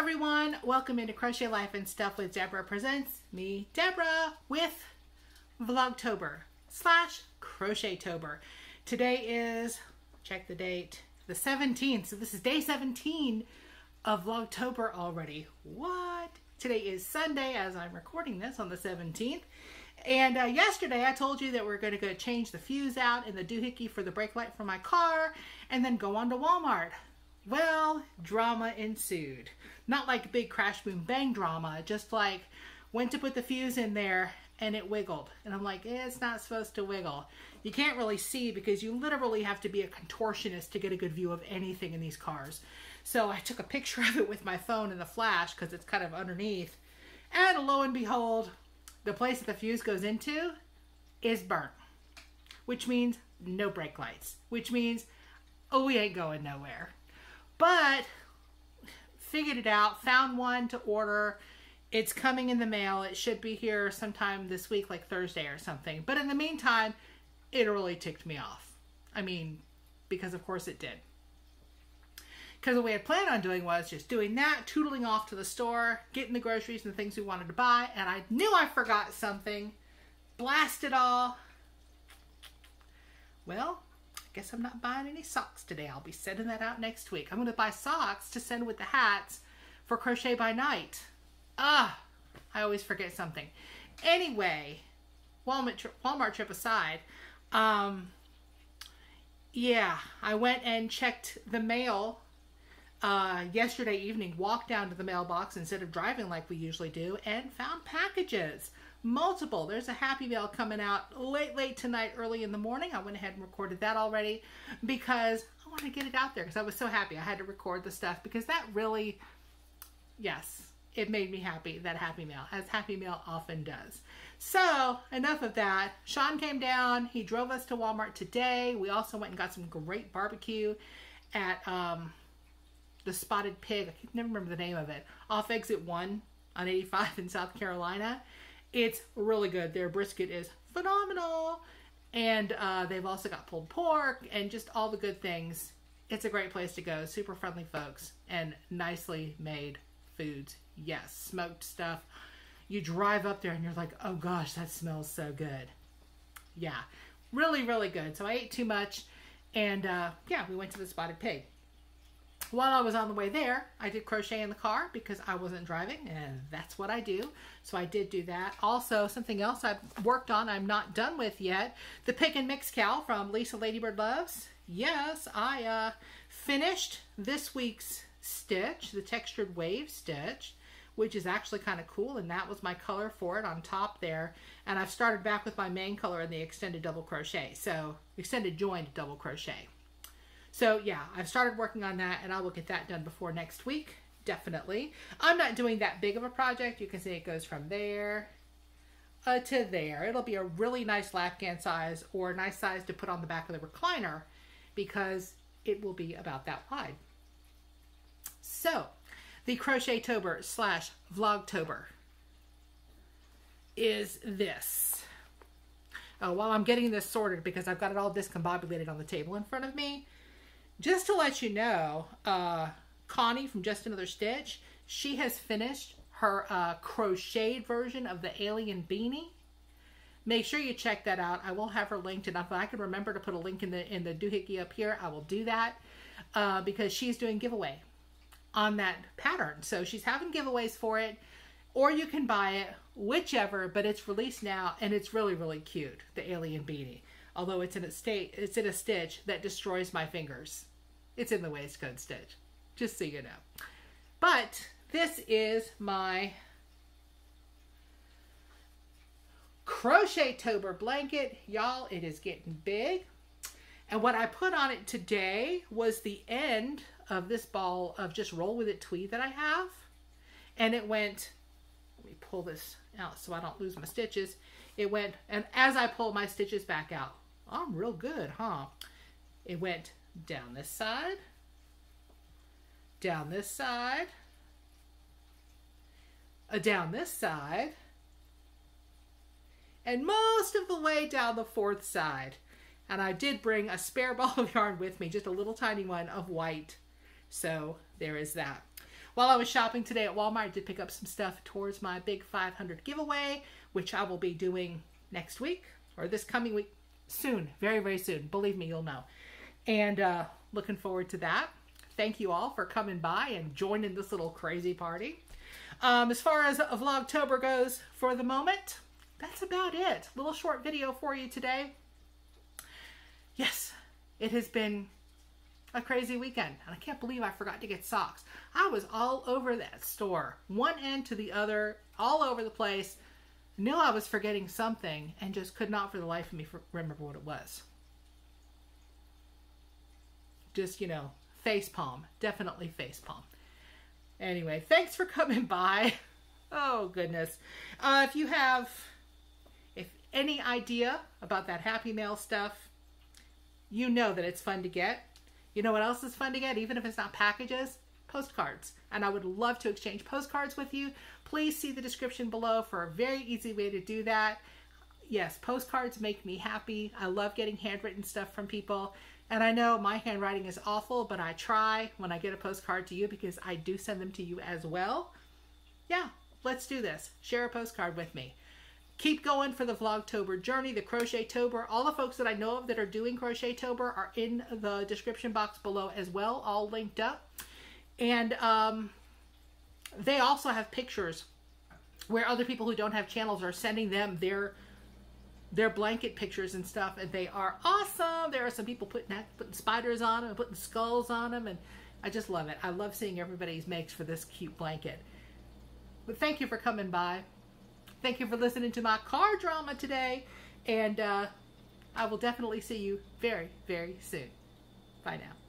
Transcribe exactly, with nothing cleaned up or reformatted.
everyone, welcome into Crochet Life and Stuff with Deborah Presents. Me, Deborah, with Vlogtober slash Crochettober. Today is, check the date, the seventeenth. So this is day seventeen of Vlogtober already. What? Today is Sunday as I'm recording this on the seventeenth. And uh, yesterday I told you that we're going to go change the fuse out and the doohickey for the brake light for my car and then go on to Walmart. Well, drama ensued. Not like big crash boom bang drama, just like went to put the fuse in there and it wiggled. And I'm like, eh, it's not supposed to wiggle. You can't really see because you literally have to be a contortionist to get a good view of anything in these cars. So I took a picture of it with my phone in the flash because it's kind of underneath. And lo and behold, the place that the fuse goes into is burnt, which means no brake lights, which means, oh, we ain't going nowhere. But figured it out, found one to order. It's coming in the mail. It should be here sometime this week, like Thursday or something. But in the meantime, it really ticked me off. I mean, because of course it did. Because what we had planned on doing was just doing that, tootling off to the store, getting the groceries and the things we wanted to buy. And I knew I forgot something. Blast it all. Well, guess I'm not buying any socks today. I'll be sending that out next week. I'm going to buy socks to send with the hats for Crochet by Night. Ah, I always forget something. Anyway, Walmart trip, Walmart trip aside, um, yeah, I went and checked the mail uh, yesterday evening, walked down to the mailbox instead of driving like we usually do, and found packages. Multiple. There's a Happy Mail coming out late, late tonight, early in the morning. I went ahead and recorded that already because I wanted to get it out there because I was so happy. I had to record the stuff because that really, yes, it made me happy, that Happy Mail, as Happy Mail often does. So enough of that. Sean came down. He drove us to Walmart today. We also went and got some great barbecue at um, the Spotted Pig. I can never remember the name of it. Off Exit one on eighty-five in South Carolina. It's really good. Their brisket is phenomenal. And uh, they've also got pulled pork and just all the good things. It's a great place to go. Super friendly folks and nicely made foods. Yes, smoked stuff. You drive up there and you're like, oh gosh, that smells so good. Yeah, really, really good. So I ate too much. And uh, yeah, we went to the Spotted Pig. While I was on the way there, I did crochet in the car because I wasn't driving, and that's what I do. So I did do that. Also, something else I've worked on I'm not done with yet, the Pick and Mix Cowl from Lisa Ladybird Loves. Yes, I uh, finished this week's stitch, the textured wave stitch, which is actually kind of cool, and that was my color for it on top there. And I've started back with my main color in the extended double crochet, so extended joined double crochet. So yeah, I've started working on that and I will get that done before next week, definitely. I'm not doing that big of a project. You can see it goes from there uh, to there. It'll be a really nice lafghan size or a nice size to put on the back of the recliner because it will be about that wide. So the Crochettober slash Vlogtober is this. Uh, while I'm getting this sorted because I've got it all discombobulated on the table in front of me, just to let you know, uh, Connie from Just Another Stitch, she has finished her uh, crocheted version of the Alien Beanie. Make sure you check that out. I will have her linked, and if I can remember to put a link in the in the doohickey up here, I will do that uh, because she's doing giveaway on that pattern. So she's having giveaways for it, or you can buy it, whichever. But it's released now, and it's really, really cute, the Alien Beanie. Although it's in a state, it's in a stitch that destroys my fingers. It's in the waistcoat stitch, just so you know. But this is my Crochettober blanket. Y'all, it is getting big. And what I put on it today was the end of this ball of just roll with it tweed that I have. And it went, let me pull this out so I don't lose my stitches. It went, and as I pull my stitches back out, I'm real good, huh? It went down this side, down this side, uh, down this side, and most of the way down the fourth side. And I did bring a spare ball of yarn with me, just a little tiny one of white. So there is that. While I was shopping today at Walmart, I did pick up some stuff towards my big five hundred giveaway, which I will be doing next week or this coming week soon, very, very soon. Believe me, you'll know. And uh, looking forward to that. Thank you all for coming by and joining this little crazy party. Um, as far as a Vlogtober goes for the moment, that's about it. Little short video for you today. Yes, it has been a crazy weekend. And I can't believe I forgot to get socks. I was all over that store, one end to the other, all over the place. Knew I was forgetting something and just could not for the life of me remember what it was. Just, you know, facepalm. Definitely facepalm. Anyway, thanks for coming by. Oh, goodness. Uh, if you have if any idea about that Happy Mail stuff, you know that it's fun to get. You know what else is fun to get, even if it's not packages? Postcards. And I would love to exchange postcards with you. Please see the description below for a very easy way to do that. Yes, postcards make me happy. I love getting handwritten stuff from people. And I know my handwriting is awful, but I try when I get a postcard to you because I do send them to you as well. Yeah, let's do this. Share a postcard with me. Keep going for the Vlogtober journey, the Crochettober. All the folks that I know of that are doing Crochettober are in the description box below as well, all linked up. And um, they also have pictures where other people who don't have channels are sending them their their blanket pictures and stuff, and they are awesome. There are some people putting, putting spiders on them, putting skulls on them, and I just love it. I love seeing everybody's makes for this cute blanket. But thank you for coming by. Thank you for listening to my car drama today, and uh, I will definitely see you very, very soon. Bye now.